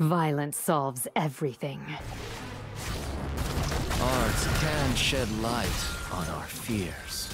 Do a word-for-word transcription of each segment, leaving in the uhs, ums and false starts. Violence solves everything. Arts can shed light on our fears.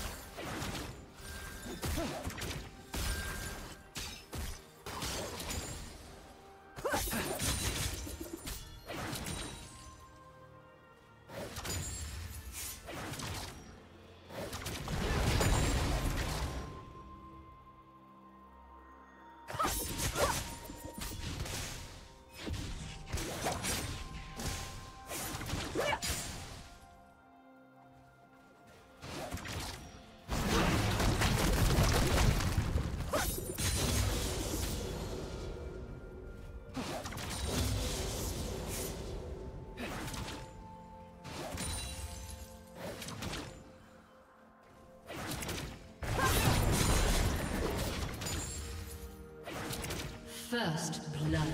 First blood.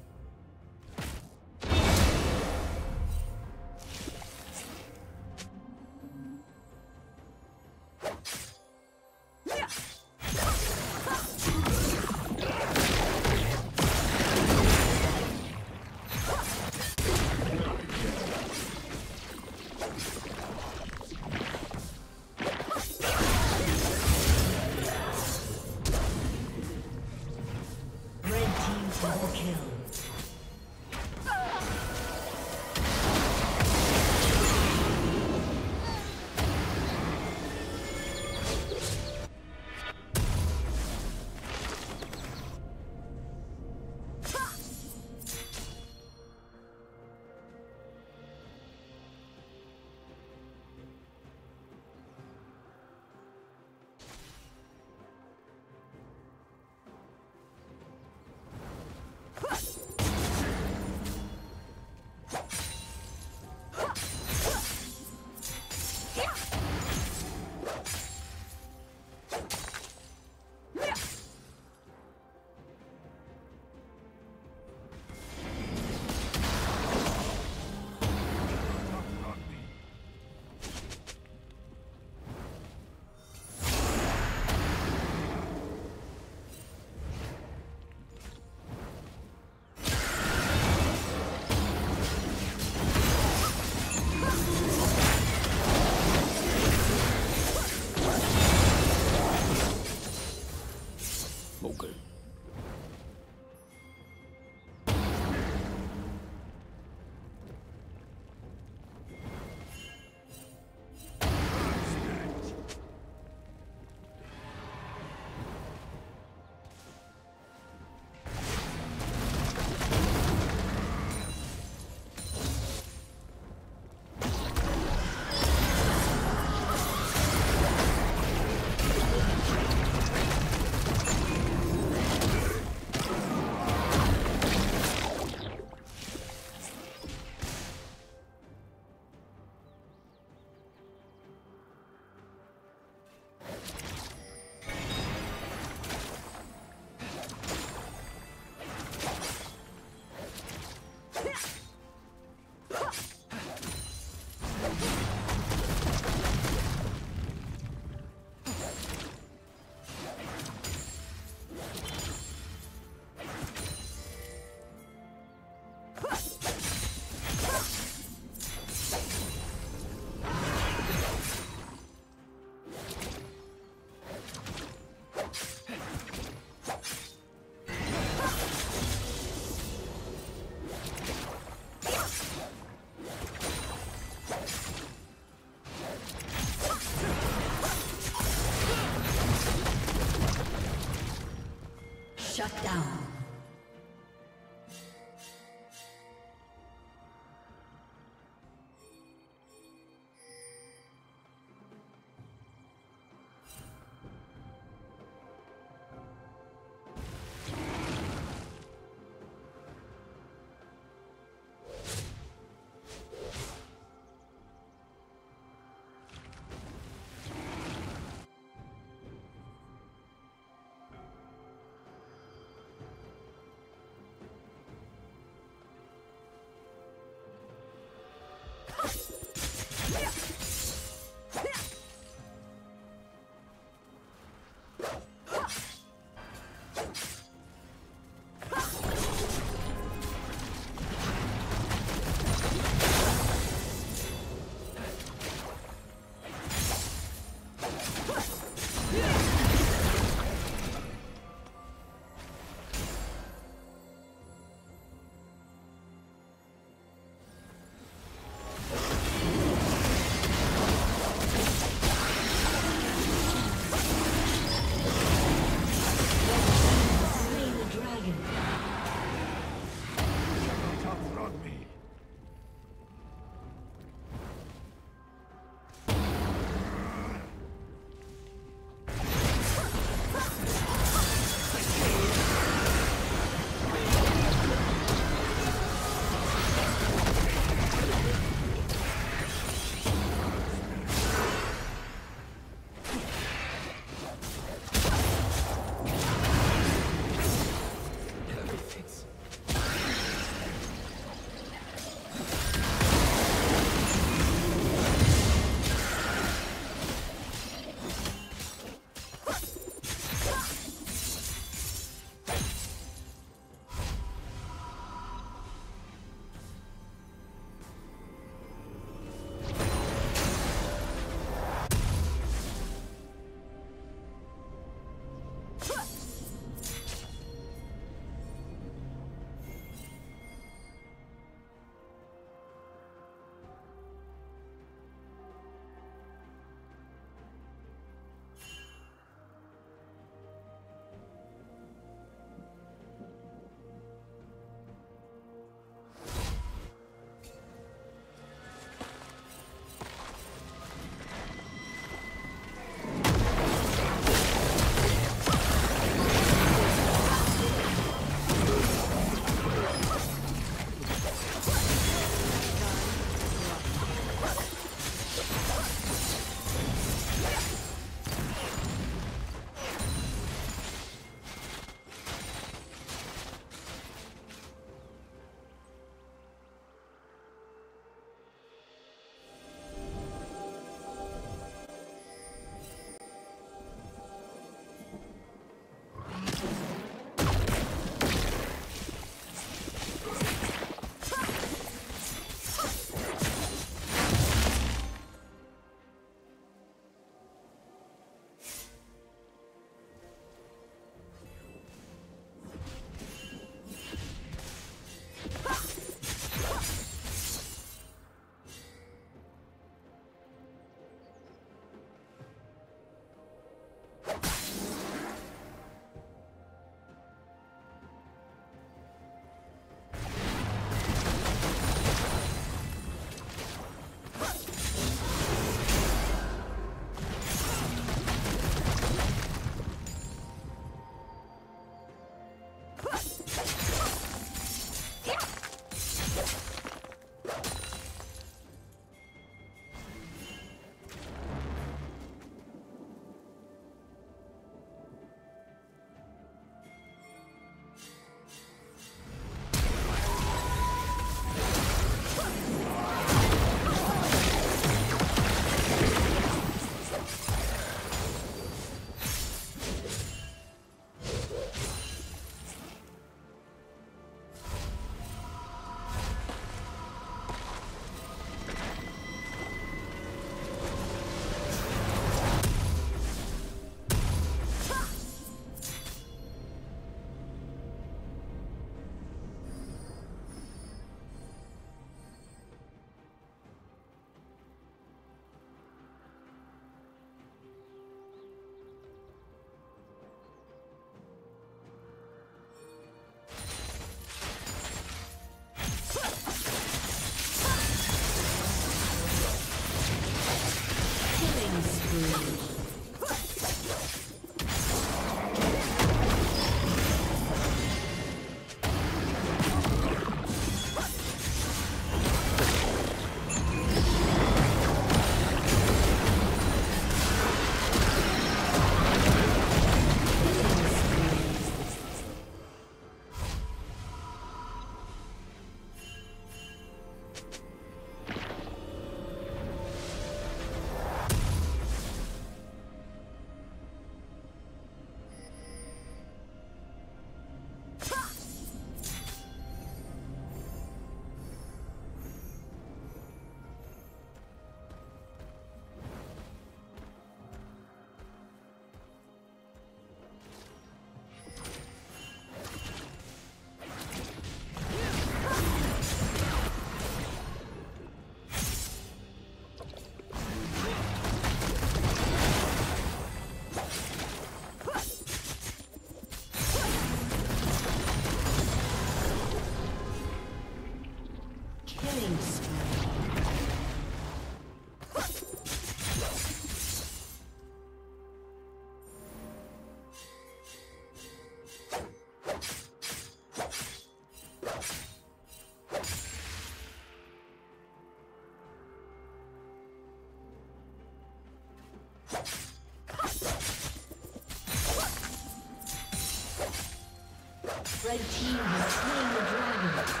Red team has slain the dragon.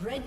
Red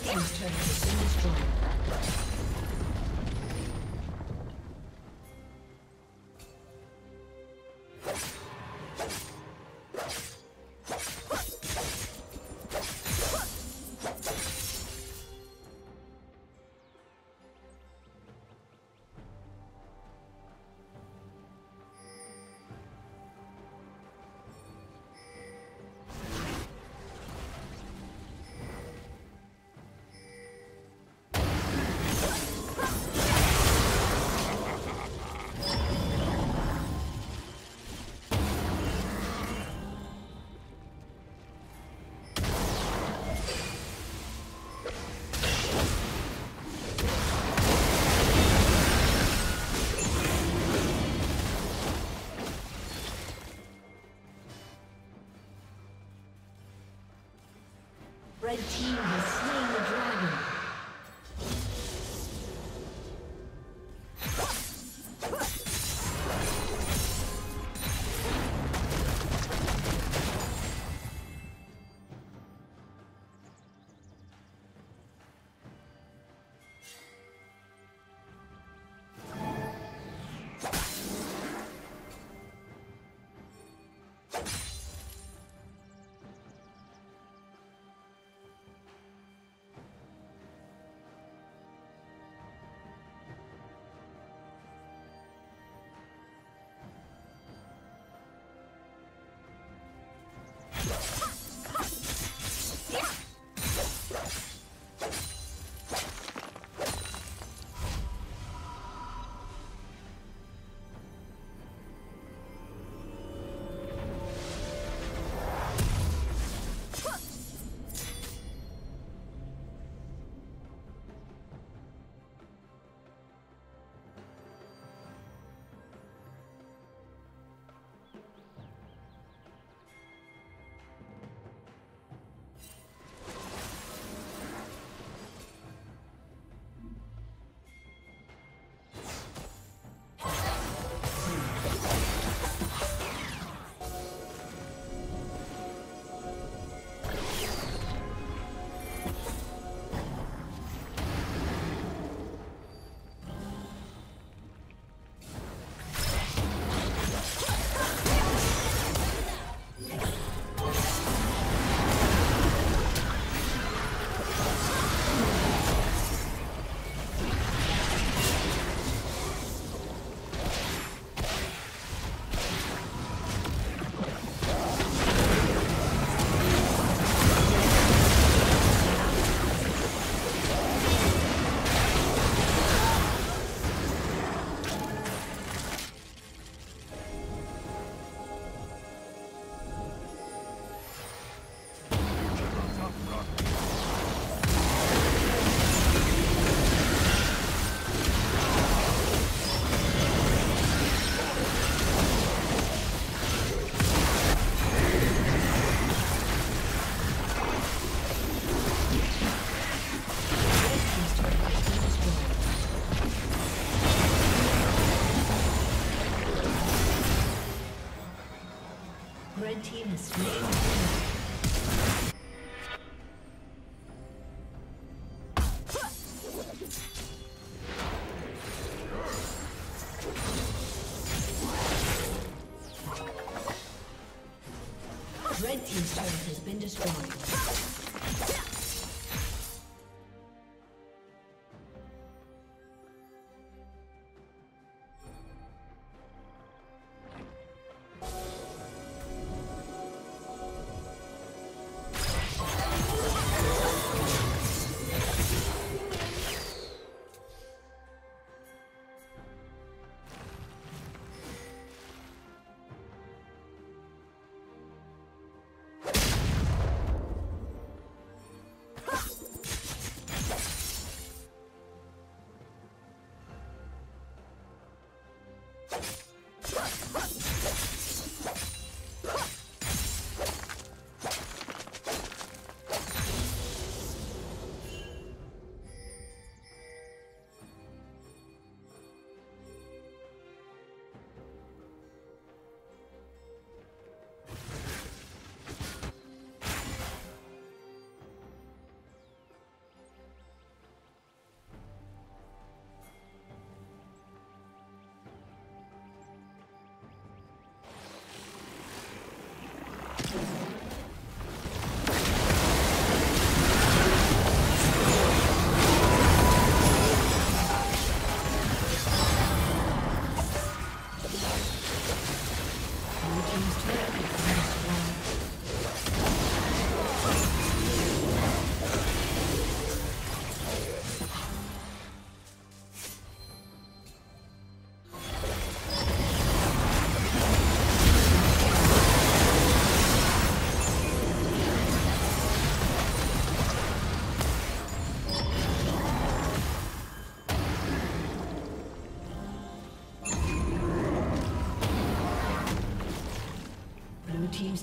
Team's turret has been destroyed. Red team has slain the dragon. team's turret has been destroyed. Team's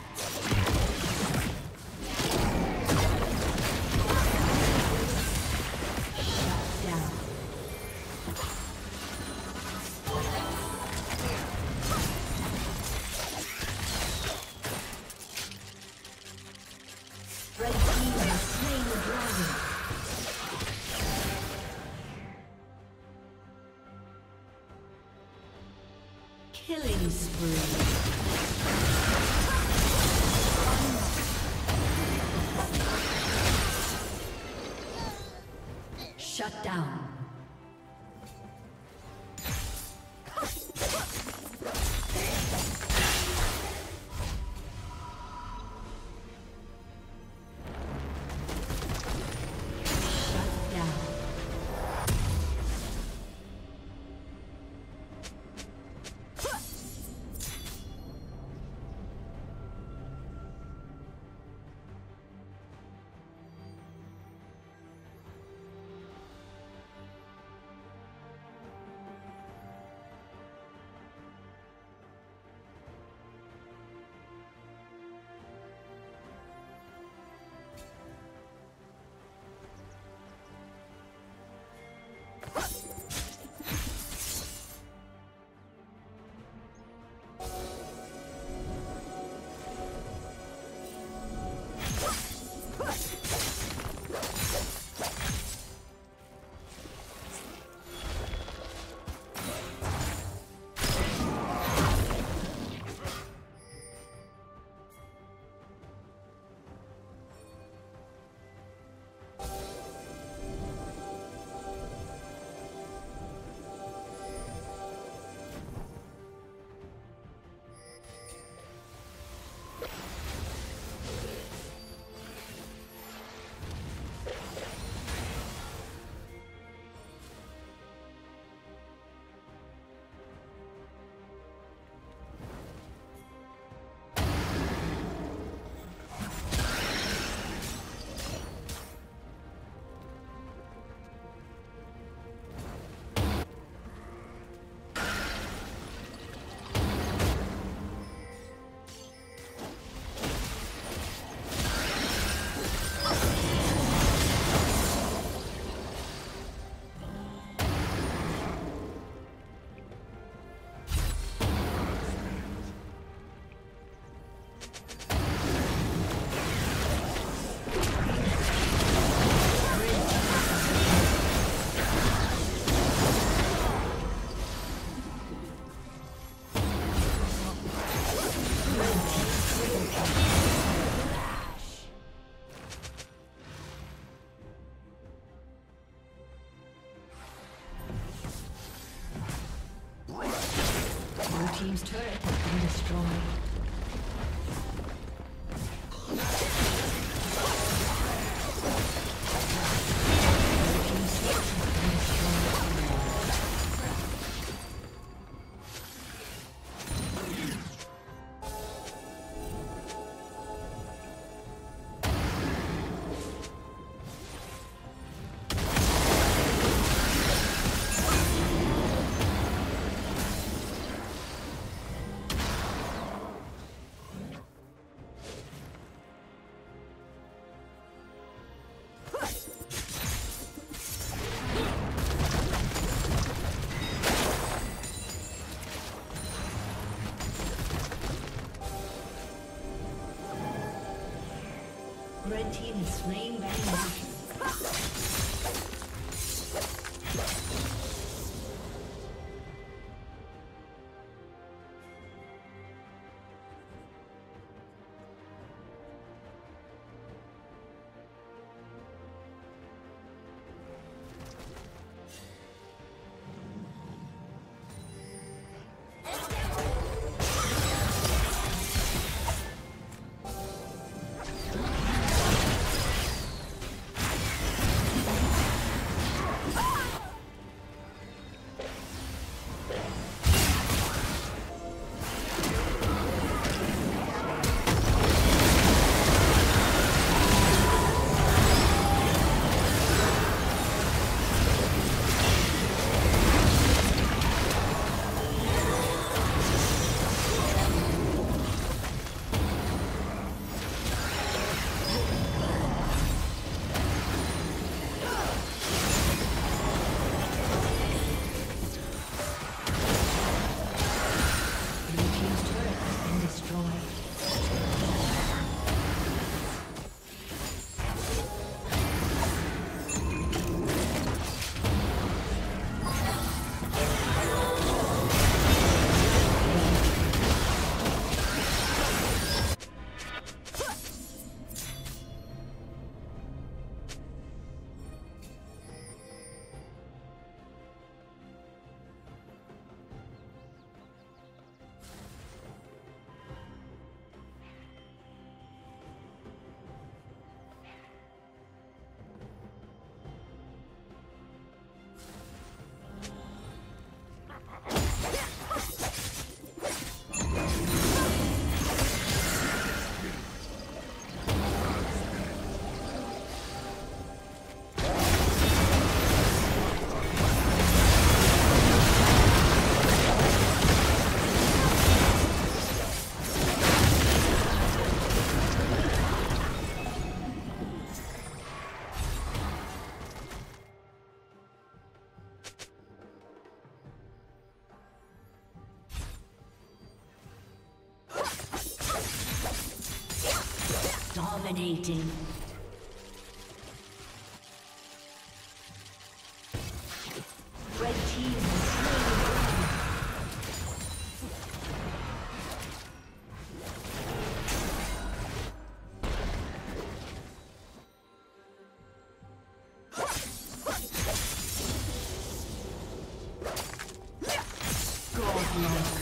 Killing spree. Shut down. Red team is slain by Nations. Dominating. Red team is slain. God-like.